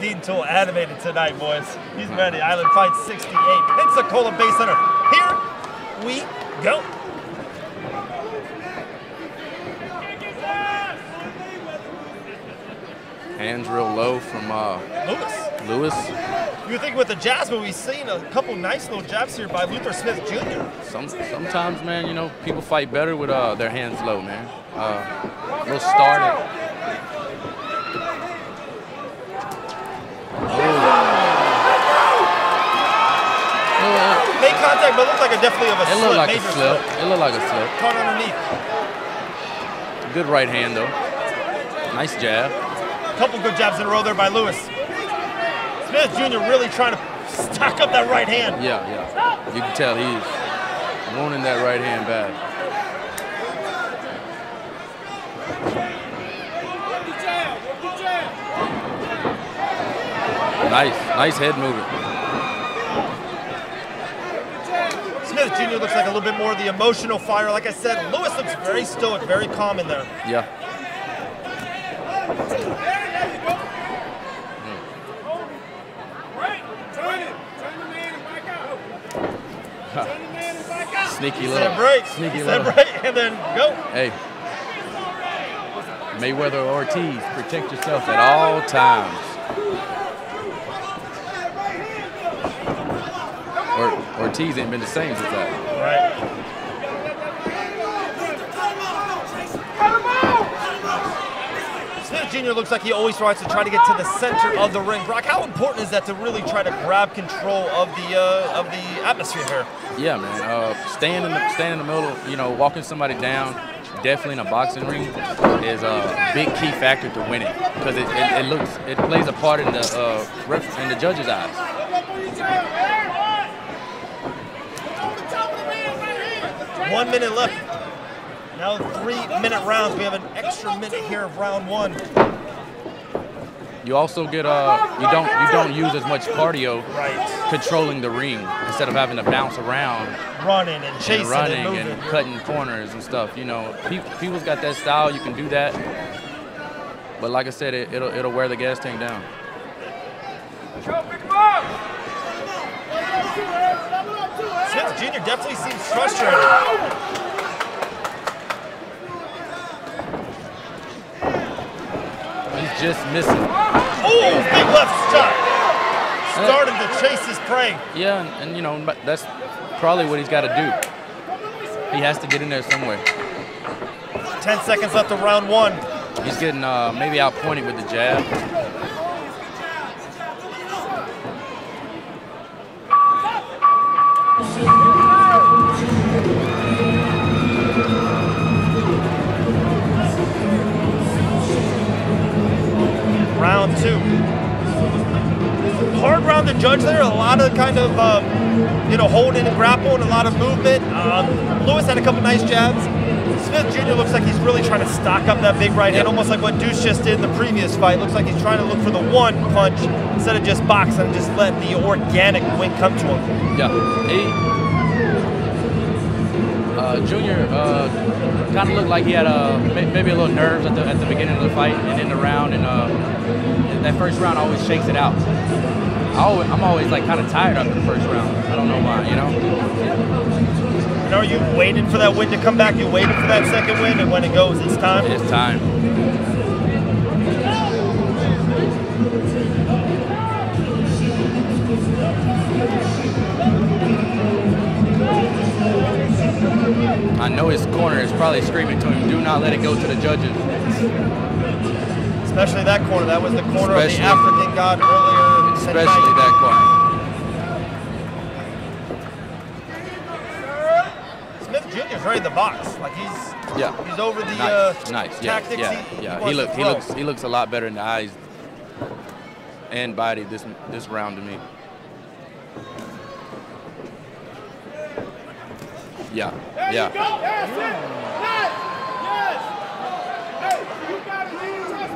Dean Tool animated tonight, boys. He's ready. Island Fights 68, Pensacola Bay Center. Here we go. Hands real low from Lewis. You think with the jabs, but we've seen a couple nice little jabs here by Luther Smith Jr. Sometimes, man, you know, people fight better with their hands low, man. Little started. Made contact, but it looked like it looked like a slip. Caught underneath. Good right hand, though. Nice jab. Couple good jabs in a row there by Lewis. Smith Jr. really trying to stock up that right hand. Yeah, yeah. You can tell he's wanting that right hand bad. Nice head movement. Smith Jr. looks like a little bit more of the emotional fire. Like I said, Lewis looks very stoic, very calm in there. Yeah. Sneaky little break. Sneaky little break and then go. Hey. Mayweather Ortiz, protect yourself at all times. Ortiz ain't been the same since that. Right. Smith Jr. looks like he always tries to get to the center of the ring. Brock, how important is that to really try to grab control of the atmosphere here? Yeah, man. Staying in the middle, you know, walking somebody down, definitely in a boxing ring, is a big key factor to winning because it plays a part in the judges' eyes. One minute left. Now 3-minute rounds. We have an extra minute here of round one. You also get you don't use as much cardio controlling the ring instead of having to bounce around, running and chasing and moving and cutting corners and stuff. You know, people's got that style. You can do that, but like I said, it'll wear the gas tank down. Smith Jr. definitely seems frustrated. Just missing. Oh, big left shot. Started to chase his prey. Yeah, and you know, that's probably what he's got to do. He has to get in there somewhere. 10 seconds left of round one. He's getting maybe outpointed with the jab. Round two. Hard round to judge there. A lot of kind of, you know, holding and grapple and a lot of movement. Lewis had a couple nice jabs. Smith Jr. looks like he's really trying to stock up that big right hand, almost like what Deuce just did in the previous fight. Looks like he's trying to look for the one punch instead of just boxing and just letting the organic win come to him. Yeah. Junior kind of looked like he had maybe a little nerves at the beginning of the fight and in the round, and that first round always shakes it out. I'm always like kind of tired after the first round. I don't know why, you know. And are you waiting for that win to come back? You waiting for that second win, and when it goes, it's time. It's time. I know his corner is probably screaming to him, do not let it go to the judges. Especially that corner. That was the corner of the African God earlier. Especially that corner. Smith Jr. is right in the box. Like he's over the tactics. He looks a lot better in the eyes and body this round to me. Yeah. Yeah. Yes.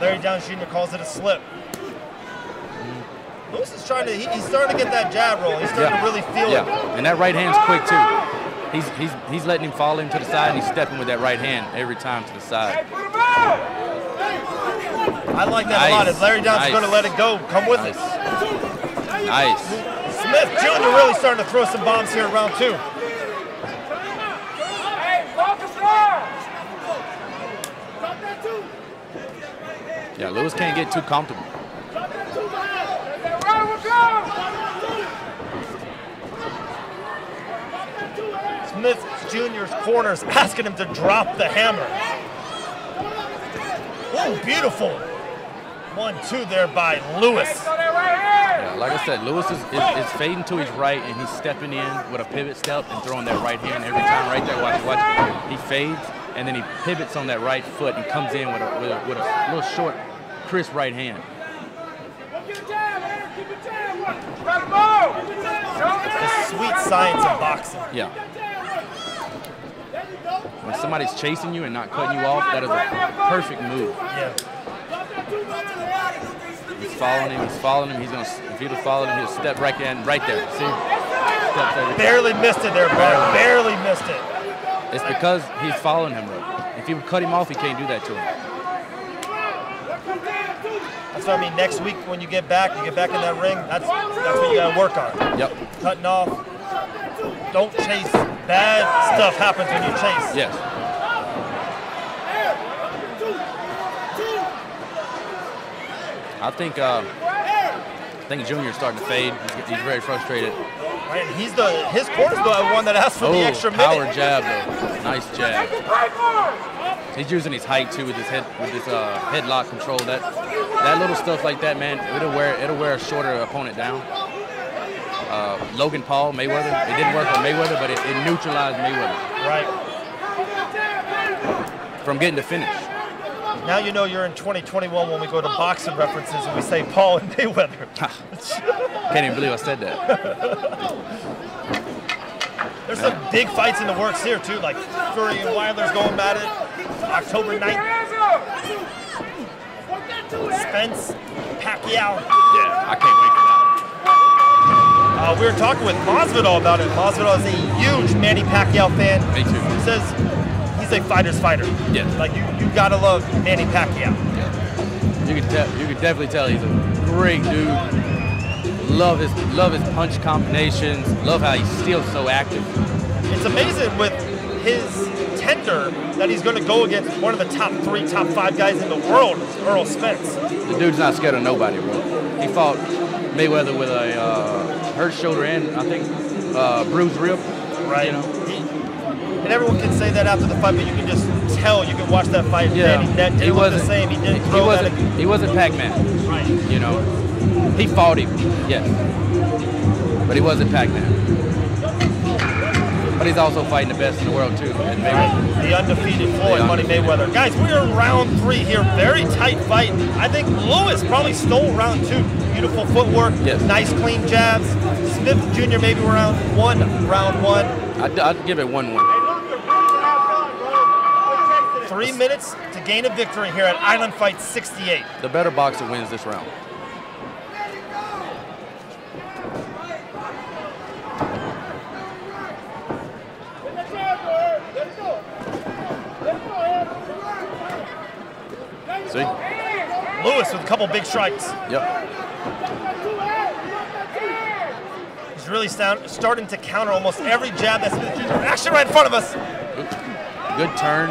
Larry Downs Jr. calls it a slip. Lewis is trying to. He's starting to get that jab roll. He's starting to really feel it. Yeah. And that right hand's quick too. He's letting him follow him to the side, and he's stepping with that right hand every time to the side. I like that a lot. If Larry Downs is going to let it go, come with us. Smith Jr. really starting to throw some bombs here in round two. Yeah, Lewis can't get too comfortable. Smith Jr.'s corner is asking him to drop the hammer. Oh, beautiful. 1-2 there by Lewis. Yeah, like I said, Lewis is fading to his right, and he's stepping in with a pivot step and throwing that right hand every time. Right there, watch. He fades, and then he pivots on that right foot and comes in with a little short, crisp right hand. The sweet science of boxing. Yeah. When somebody's chasing you and not cutting you off, that is a perfect move. Yeah. He's following him. He's following him. He's gonna. If he would follow him, he'll step right in, right there. See? Barely missed it there, bro. Barely missed it. It's because he's following him, right? If he would cut him off, he can't do that to him. That's what I mean. Next week when you get back in that ring, that's what you gotta work on. Yep. Cutting off. Don't chase. Bad stuff happens when you chase. Yes. I think Junior's starting to fade. He's very frustrated. Right, he's his corner's the one that asked for the extra minute. Power jab though, nice jab. He's using his height too with his head, with his headlock control. That little stuff like that, man, it'll wear a shorter opponent down. Logan Paul, Mayweather, it didn't work on Mayweather, but it neutralized Mayweather. Right. From getting to finish. Now you know you're in 2021 when we go to boxing references and we say Paul and Mayweather. Can't even believe I said that. There's some big fights in the works here too, like Fury and Wilder's going at it. October 9th. Spence, Pacquiao. Yeah, I can't wait for that. We were talking with Masvidal about it. Masvidal is a huge Manny Pacquiao fan. Me too. He says, a fighter's fighter. Yes. Like you gotta love Manny Pacquiao. Yeah. You can definitely tell he's a great dude. Love his punch combinations. Love how he's still so active. It's amazing with his tender that he's gonna go against one of the top 3, top 5 guys in the world, Errol Spence. The dude's not scared of nobody, bro. He fought Mayweather with a hurt shoulder and I think bruised rib. Right. You know. And everyone can say that after the fight, but you can just tell. You can watch that fight. Yeah, man, he wasn't the same. He didn't throw that. He wasn't Pac-Man. Right. You know, he fought him. Yes. But he wasn't Pac-Man. But he's also fighting the best in the world too. And Mayweather. The undefeated Floyd Money Mayweather. Guys, we are in round 3 here. Very tight fight. I think Lewis probably stole round 2. Beautiful footwork. Yes. Nice clean jabs. Smith Jr. maybe round one. I'd give it 1-1. 3 minutes to gain a victory here at Island Fight 68. The better boxer wins this round. See? Lewis with a couple big strikes. Yep. He's really starting to counter almost every jab that's actually right in front of us. Good turn.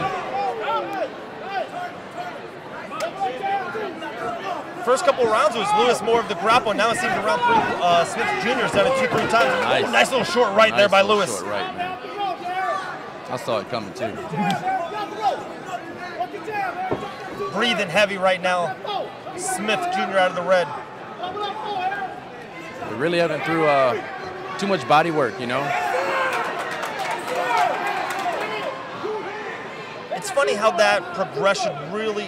First couple rounds was Lewis more of the grapple. Now it seems around 3, Smith Jr.'s done it 2-3 times. Nice. Oh, nice little short right there by Lewis. Short right, man. I saw it coming too. Breathing heavy right now. Smith Jr. out of the red. They really haven't threw too much body work, you know. It's funny how that progression really,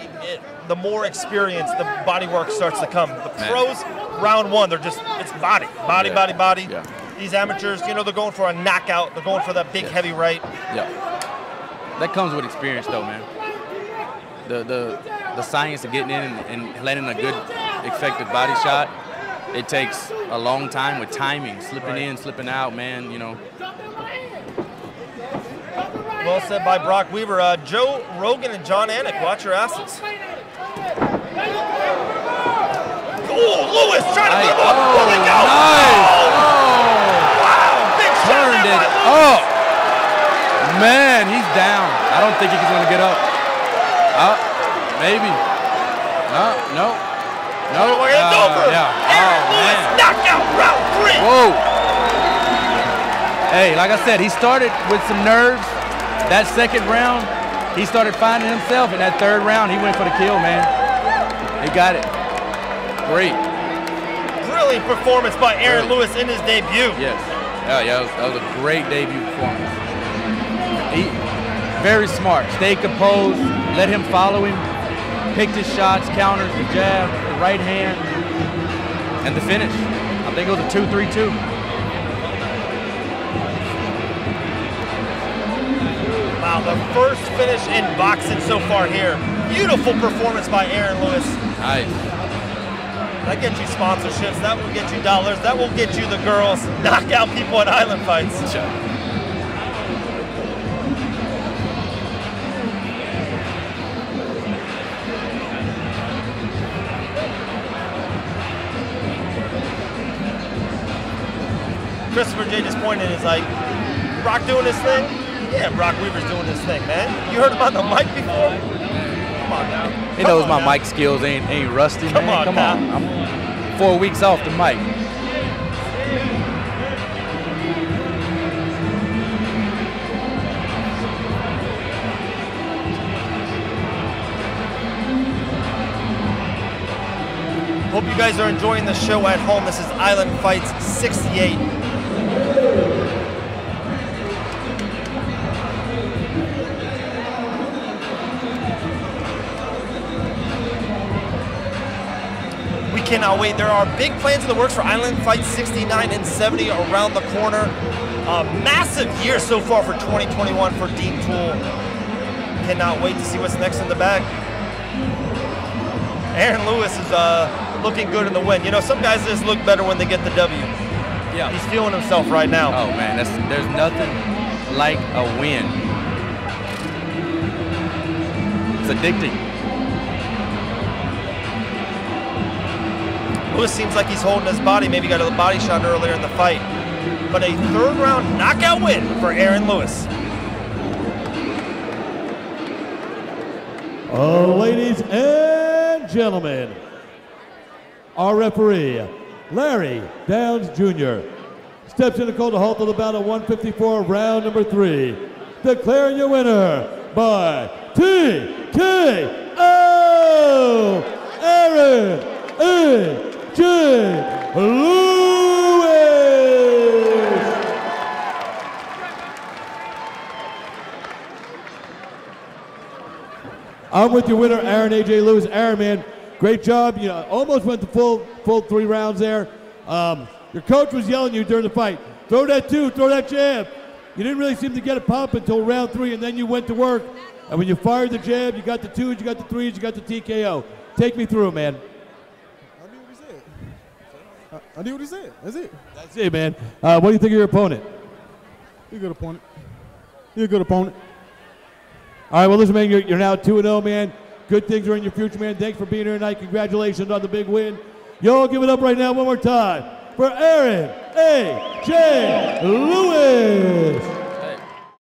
the more experience, the body work starts to come. The pros, round 1, they're just, it's body. Yeah. These amateurs, you know, they're going for a knockout. They're going for that big heavy right. Yeah. That comes with experience though, man. The science of getting in and landing a good, effective body shot, it takes a long time with timing, slipping in, slipping out, man, you know. Well said by Brock Weaver. Joe Rogan and John Anik, watch your asses. Oh, Lewis trying to put him up. There we go. Nice. Oh. Wow. Big turned shot it up. Man, he's down. I don't think he's going to get up. Maybe. No. It's over. Yeah. Aaron Lewis knockout round 3. Whoa. Hey, like I said, he started with some nerves. That second round, he started finding himself. In that third round, he went for the kill, man. He got it. Great. Brilliant performance by Aaron Lewis in his debut. Yes. That was a great debut performance. He, very smart. Stayed composed. Let him follow him. Picked his shots, counters, the jab, the right hand, and the finish. I think it was a 2-3-2. Wow, the first finish in boxing so far here. Beautiful performance by Aaron Lewis. Nice. That gets you sponsorships. That will get you dollars. That will get you the girls. Knock out people at Island Fights. Christopher J. just pointed, is like, Brock doing his thing? Yeah, Brock Weaver's doing his thing, man. You heard about the mic before? Come on now. He knows my mic skills ain't rusty, man. Come on now. I'm 4 weeks off the mic. Hope you guys are enjoying the show at home. This is Island Fights 68. We cannot wait. There are big plans in the works for Island Fights 69 and 70 around the corner. A massive year so far for 2021 for Dean Tool. Cannot wait to see what's next in the bag. Aaron Lewis is looking good in the win. You know, some guys just look better when they get the W. Yeah. He's feeling himself right now. Oh, man, there's nothing like a win. It's addicting. Lewis seems like he's holding his body. Maybe got a body shot earlier in the fight. But a third round knockout win for Aaron Lewis. Ladies and gentlemen, our referee, Larry Downs Jr., steps in to call the halt of the bout at 154, round number 3, declaring your winner by TKO, Aaron A.J. Lewis. I'm with your winner, Aaron A.J. Lewis. Aaron, man. Great job, you know, almost went the full 3 rounds there. Your coach was yelling at you during the fight, throw that 2, throw that jab. You didn't really seem to get a pop until round 3, and then you went to work. And when you fired the jab, you got the 2s, you got the 3s, you got the TKO. Take me through, man. I knew what he said. I knew what he said, that's it. That's it, man. What do you think of your opponent? He's a good opponent. He's a good opponent. All right, well, listen, man, you're now 2-0, man. Good things are in your future, man. Thanks for being here tonight. Congratulations on the big win. Y'all give it up right now one more time for Aaron A.J. Lewis.